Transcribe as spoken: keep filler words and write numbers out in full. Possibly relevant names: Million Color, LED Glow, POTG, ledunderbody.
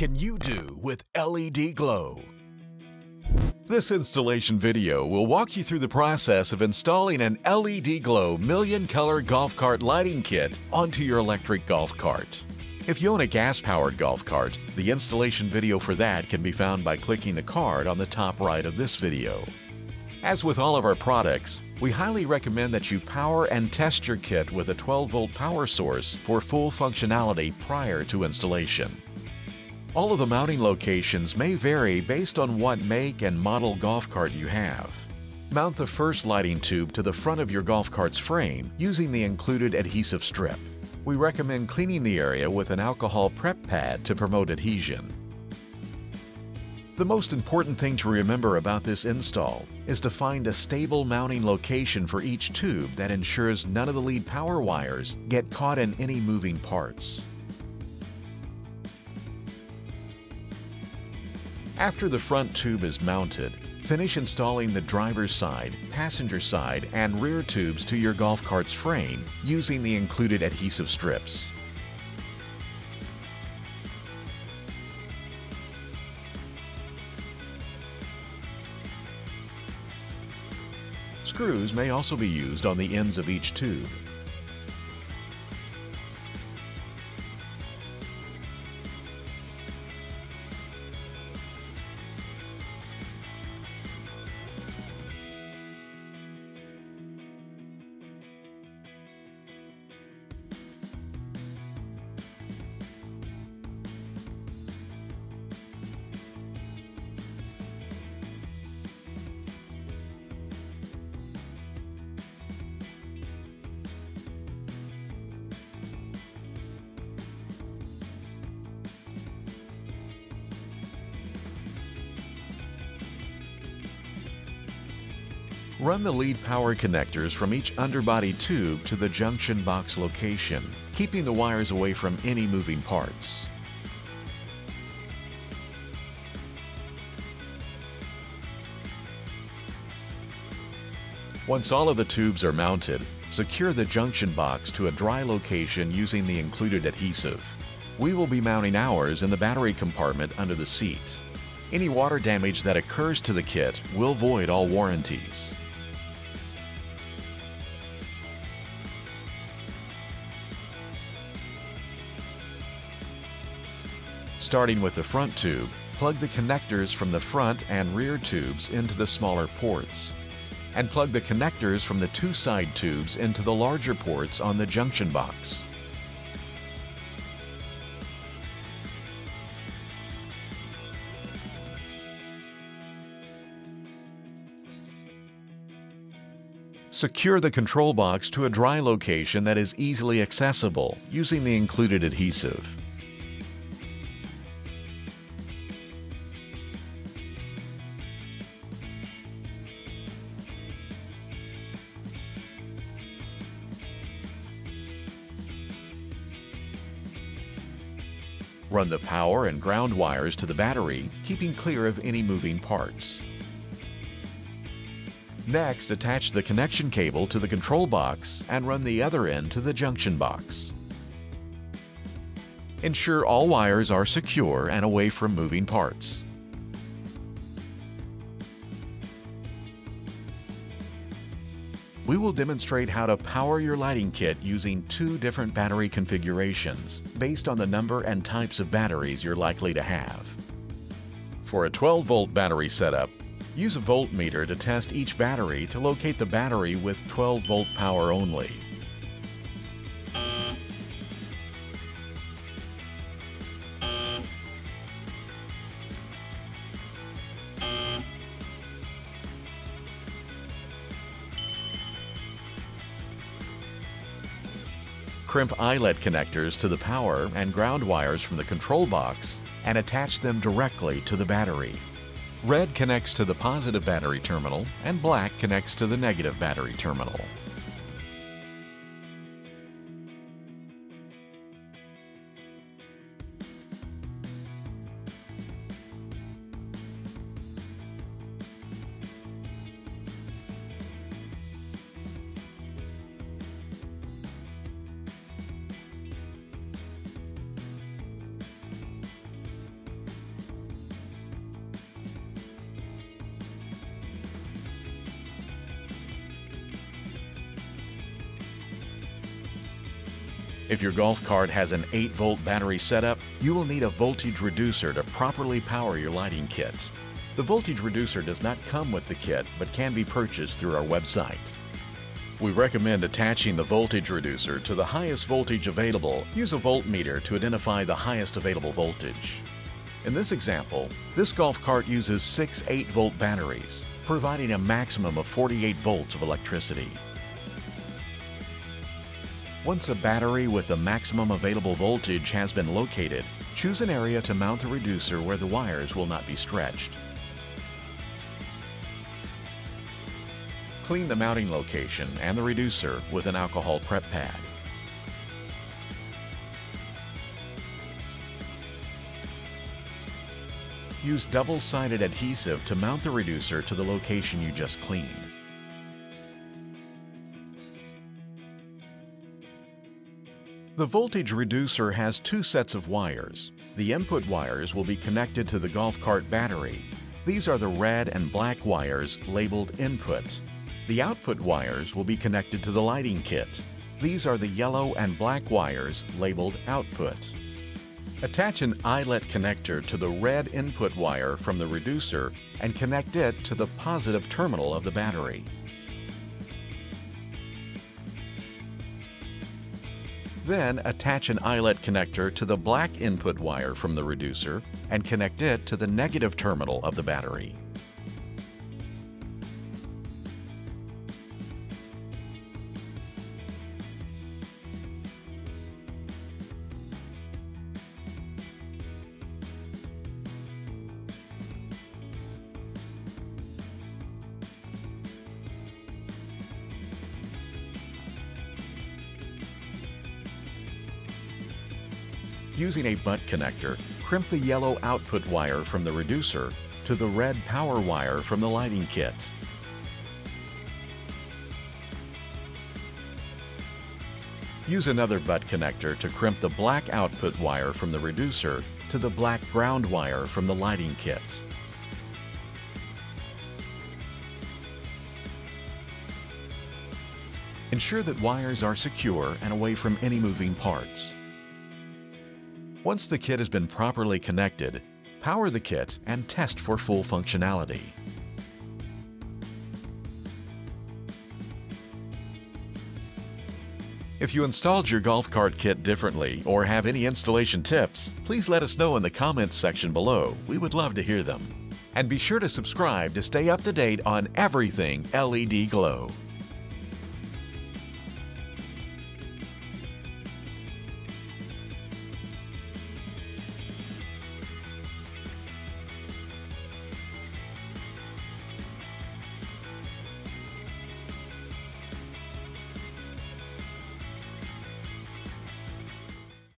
can you do with L E D Glow? This installation video will walk you through the process of installing an L E D Glow million color golf cart lighting kit onto your electric golf cart. If you own a gas-powered golf cart, the installation video for that can be found by clicking the card on the top right of this video. As with all of our products, we highly recommend that you power and test your kit with a twelve volt power source for full functionality prior to installation. All of the mounting locations may vary based on what make and model golf cart you have. Mount the first lighting tube to the front of your golf cart's frame using the included adhesive strip. We recommend cleaning the area with an alcohol prep pad to promote adhesion. The most important thing to remember about this install is to find a stable mounting location for each tube that ensures none of the lead power wires get caught in any moving parts. After the front tube is mounted, finish installing the driver's side, passenger side, and rear tubes to your golf cart's frame using the included adhesive strips. Screws may also be used on the ends of each tube. Run the lead power connectors from each underbody tube to the junction box location, keeping the wires away from any moving parts. Once all of the tubes are mounted, secure the junction box to a dry location using the included adhesive. We will be mounting ours in the battery compartment under the seat. Any water damage that occurs to the kit will void all warranties. Starting with the front tube, plug the connectors from the front and rear tubes into the smaller ports, and plug the connectors from the two side tubes into the larger ports on the junction box. Secure the control box to a dry location that is easily accessible using the included adhesive. Run the power and ground wires to the battery, keeping clear of any moving parts. Next, attach the connection cable to the control box and run the other end to the junction box. Ensure all wires are secure and away from moving parts. We will demonstrate how to power your lighting kit using two different battery configurations based on the number and types of batteries you're likely to have. For a twelve volt battery setup, use a voltmeter to test each battery to locate the battery with twelve volt power only. Crimp eyelet connectors to the power and ground wires from the control box and attach them directly to the battery. Red connects to the positive battery terminal and black connects to the negative battery terminal. If your golf cart has an eight volt battery setup, you will need a voltage reducer to properly power your lighting kits. The voltage reducer does not come with the kit, but can be purchased through our website. We recommend attaching the voltage reducer to the highest voltage available. Use a voltmeter to identify the highest available voltage. In this example, this golf cart uses six eight volt batteries, providing a maximum of forty-eight volts of electricity. Once a battery with the maximum available voltage has been located, choose an area to mount the reducer where the wires will not be stretched. Clean the mounting location and the reducer with an alcohol prep pad. Use double-sided adhesive to mount the reducer to the location you just cleaned. The voltage reducer has two sets of wires. The input wires will be connected to the golf cart battery. These are the red and black wires labeled input. The output wires will be connected to the lighting kit. These are the yellow and black wires labeled output. Attach an eyelet connector to the red input wire from the reducer and connect it to the positive terminal of the battery. Then attach an eyelet connector to the black input wire from the reducer and connect it to the negative terminal of the battery. Using a butt connector, crimp the yellow output wire from the reducer to the red power wire from the lighting kit. Use another butt connector to crimp the black output wire from the reducer to the black ground wire from the lighting kit. Ensure that wires are secure and away from any moving parts. Once the kit has been properly connected, power the kit and test for full functionality. If you installed your golf cart kit differently or have any installation tips, please let us know in the comments section below. We would love to hear them. And be sure to subscribe to stay up to date on everything L E D Glow.